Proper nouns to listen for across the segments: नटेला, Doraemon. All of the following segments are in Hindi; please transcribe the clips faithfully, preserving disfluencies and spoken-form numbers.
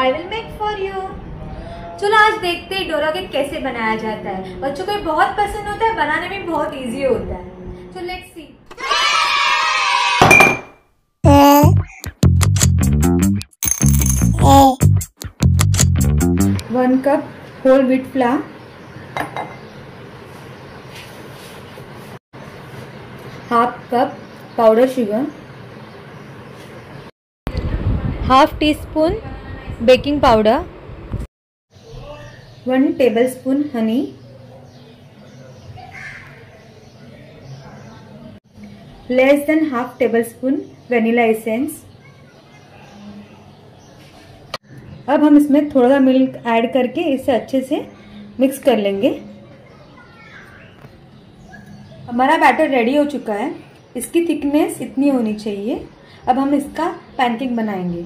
I will make for you. चलो आज देखते हैं डोरा केक कैसे बनाया जाता है। बच्चों को बहुत पसंद होता है, बनाने में बहुत इजी होता है। तो let's see. One cup whole wheat flour, half cup powder sugar, half teaspoon baking powder, one tablespoon honey, less than half tablespoon vanilla essence. अब हम इसमें थोड़ा सा मिल्क ऐड करके इसे अच्छे से मिक्स कर लेंगे। हमारा बैटर रेडी हो चुका है। इसकी थिकनेस इतनी होनी चाहिए। अब हम इसका पैनकेक बनाएंगे।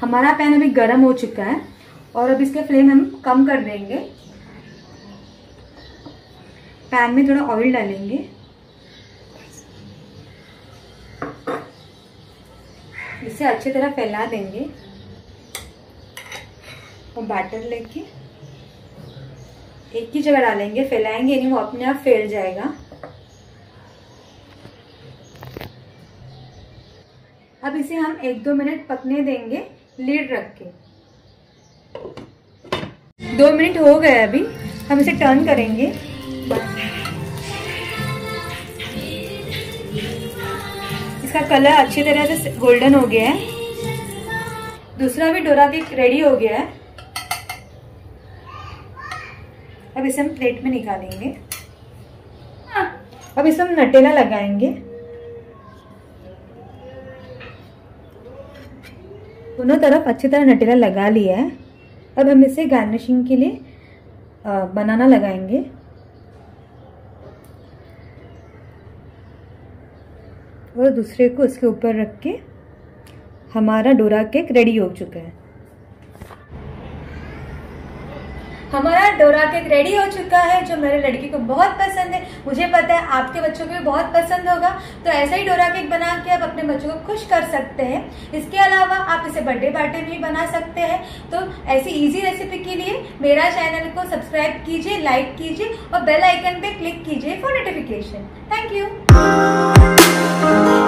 हमारा पैन अभी गर्म हो चुका है और अब इसका फ्लेम हम कम कर देंगे। पैन में थोड़ा ऑयल डालेंगे, इसे अच्छी तरह फैला देंगे और बैटर लेके एक ही जगह डालेंगे, फैलाएंगे नहीं, वो अपने आप फैल जाएगा। अब इसे हम एक दो मिनट पकने देंगे लीड रख के। दो मिनट हो गए, अभी हम इसे टर्न करेंगे। इसका कलर अच्छी तरह से गोल्डन हो गया है। दूसरा भी डोरा केक रेडी हो गया है। अब इसे हम प्लेट में निकालेंगे। अब इसे हम नटेला लगाएंगे। दोनों तरफ अच्छी तरह नटेला लगा लिया है। अब हम इसे गार्निशिंग के लिए बनाना लगाएंगे। और दूसरे को इसके ऊपर रख के हमारा डोरा केक रेडी हो चुका है। हमारा डोरा केक रेडी हो चुका है, जो मेरे लड़की को बहुत पसंद है। मुझे पता है आपके बच्चों को भी बहुत पसंद होगा। तो ऐसा ही डोरा केक बना के आप अपने बच्चों को खुश कर सकते हैं। इसके अलावा आप इसे बर्थडे पार्टी में भी बना सकते हैं। तो ऐसी इजी रेसिपी के लिए मेरा चैनल को सब्सक्राइब कीजिए, लाइक कीजिए और बेल आइकन पे क्लिक कीजिए फॉर नोटिफिकेशन। Thank you.